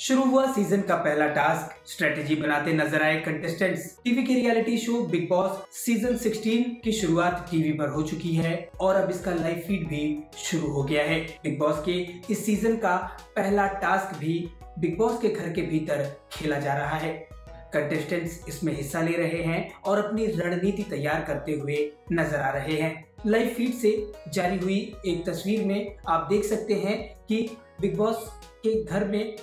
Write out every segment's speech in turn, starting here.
शुरू हुआ सीजन का पहला टास्क। स्ट्रेटेजी बनाते नजर आए कंटेस्टेंट्स। टीवी के reality show big boss season 16 की शुरुआत टीवी पर हो चुकी है और अब इसका लाइव फीड भी शुरू हो गया है। बिग बॉस के इस सीजन का पहला टास्क भी बिग बॉस के घर के भीतर खेला जा रहा है। कंटेस्टेंट्स इसमें हिस्सा ले रहे हैं और अपनी रणनीति तैयार करते हुए नजर आ रहे हैं। लाइव फीड से जारी हुई एक तस्वीर में आप देख सकते हैं कि बिग बॉस के घर में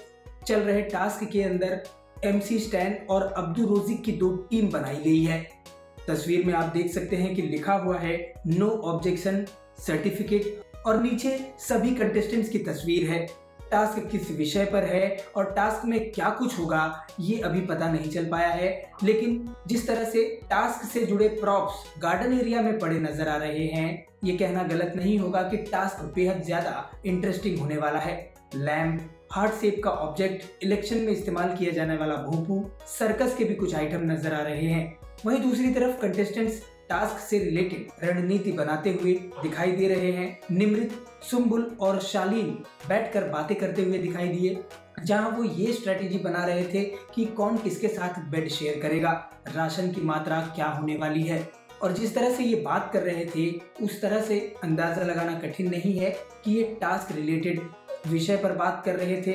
चल रहे टास्क के अंदर एमसी स्टैन और अब्दू रोजिक की 2 टीम बनाई गई है। तस्वीर में आप देख सकते हैं कि लिखा हुआ है नो ऑब्जेक्शन सर्टिफिकेट और नीचे सभी कंटेस्टेंट्स की तस्वीर है। टास्क किस विषय पर है और टास्क में क्या कुछ होगा ये अभी पता नहीं चल पाया है, लेकिन जिस तरह से टास्क से जुड़े प्रॉप्स गार्डन एरिया में पड़े नजर आ रहे हैं, ये कहना गलत नहीं होगा कि टास्क बेहद ज्यादा इंटरेस्टिंग होने वाला है। लैम्प, हार्ट शेप का ऑब्जेक्ट, इलेक्शन में इस्तेमाल किया जाने वाला भोंपू, सर्कस के भी कुछ आइटम नजर आ रहे हैं। वहीं दूसरी तरफ कंटेस्टेंट्स टास्क से रिलेटेड रणनीति बनाते हुए दिखाई दे रहे हैं। निमृत, सुंबुल और शालीन बैठकर बातें करते हुए दिखाई दिए, जहां वो ये स्ट्रेटेजी बना रहे थे कि कौन किसके साथ बेड शेयर करेगा, राशन की मात्रा क्या होने वाली है। और जिस तरह से ये बात कर रहे थे उस तरह से अंदाजा लगाना कठिन नहीं है कि ये टास्क रिलेटेड विषय पर बात कर रहे थे।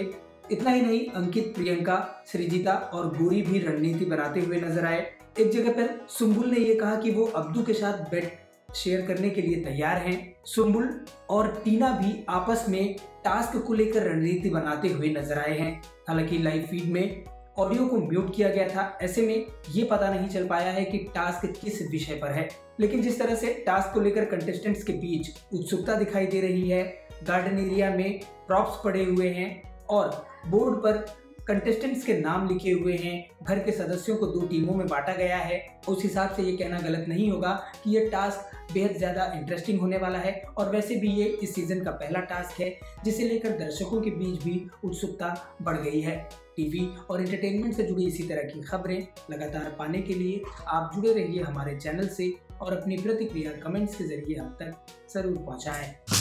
इतना ही नहीं, अंकित, प्रियंका, सृजिता और गोरी भी रणनीति बनाते हुए नजर आए। एक जगह पर सुंबुल ने यह कहा कि वो अब्दू के साथ बेड शेयर करने के लिए तैयार हैं। सुंबुल और टीना भी आपस में टास्क को लेकर रणनीति बनाते हुए नजर आए हैं। हालांकि लाइव फीड में ऑडियो को म्यूट किया गया था, ऐसे में ये पता नहीं चल पाया है कि टास्क किस विषय पर है, लेकिन जिस तरह से टास्क को लेकर कंटेस्टेंट्स के बीच उत्सुकता दिखाई दे रही है, गार्डन एरिया में प्रॉप्स पड़े हुए हैं और बोर्ड पर कंटेस्टेंट्स के नाम लिखे हुए हैं, घर के सदस्यों को 2 टीमों में बांटा गया है, उस हिसाब से ये कहना गलत नहीं होगा कि ये टास्क बेहद ज़्यादा इंटरेस्टिंग होने वाला है। और वैसे भी ये इस सीज़न का पहला टास्क है जिसे लेकर दर्शकों के बीच भी उत्सुकता बढ़ गई है। टीवी और एंटरटेनमेंट से जुड़ी इसी तरह की खबरें लगातार पाने के लिए आप जुड़े रहिए हमारे चैनल से और अपनी प्रतिक्रिया कमेंट्स के जरिए हम तक ज़रूर पहुँचाएँ।